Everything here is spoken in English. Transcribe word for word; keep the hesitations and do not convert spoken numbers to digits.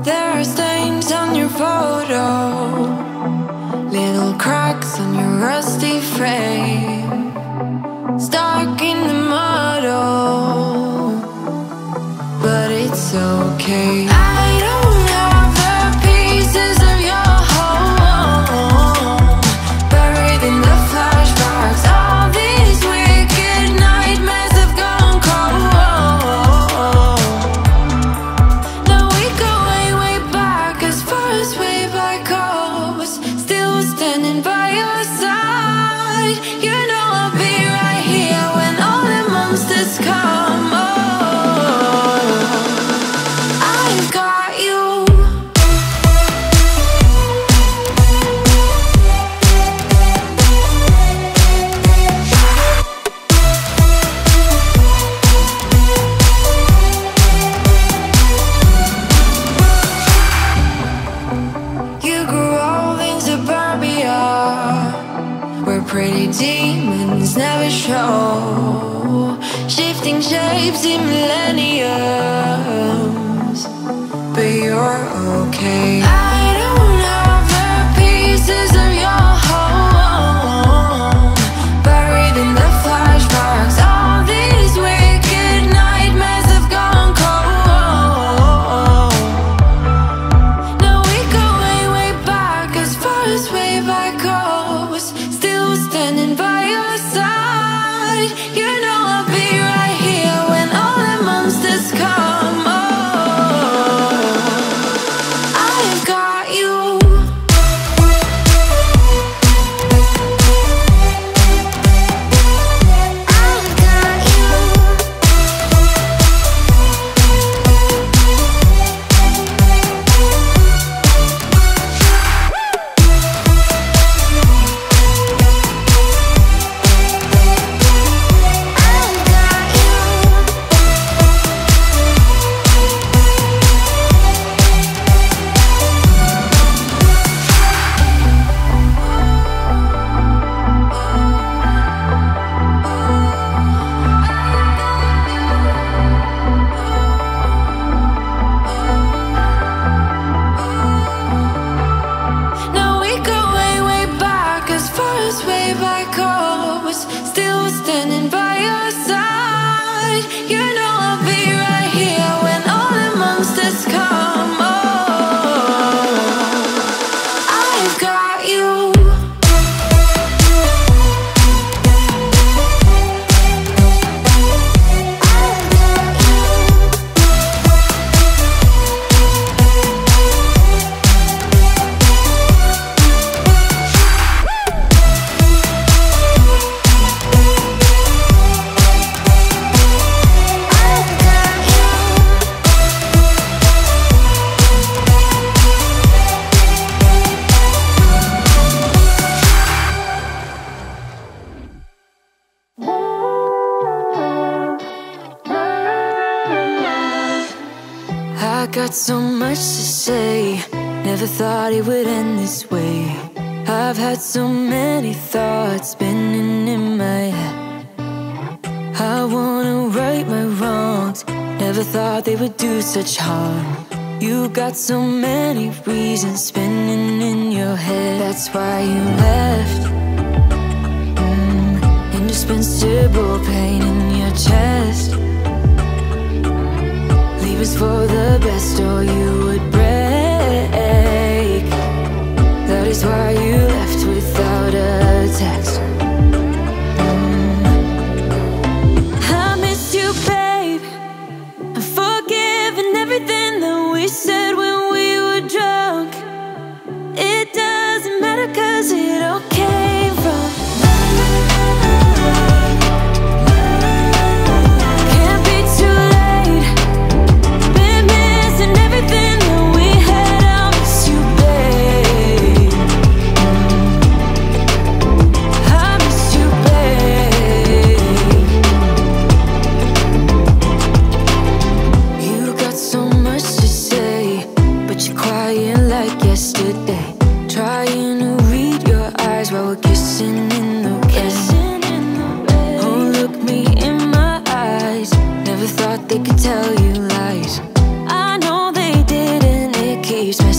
There are stains on your photo, little cracks on your rusty frame, stuck in the muddle, but it's okay. I don't have the pieces of your home, buried in the flashbacks. All these wicked nightmares have gone cold. Now we go way, way back, as far as way back goes. Still standing by your side. You know I'll be right here when all the monsters come. Pretty demons never show, shifting shapes in millenniums, but you're okay. I don't have the pieces of your home, buried in the flashbacks. All these wicked nightmares have gone cold. Now we go way, way back, as far as way back goes. Standing by your side, you know I'll be right here when all the monsters come. Oh, I've got you. I've got you. Still standing by your side. You know I'll be right here when all the monsters come. Oh, I've got you. I got so much to say, never thought it would end this way. I've had so many thoughts spinning in my head. I wanna right my wrongs, never thought they would do such harm. You got so many reasons spinning in your head. That's why you left, mm, indispensable pain in your chest. Was for the best, or you would break. That is why you left without a text.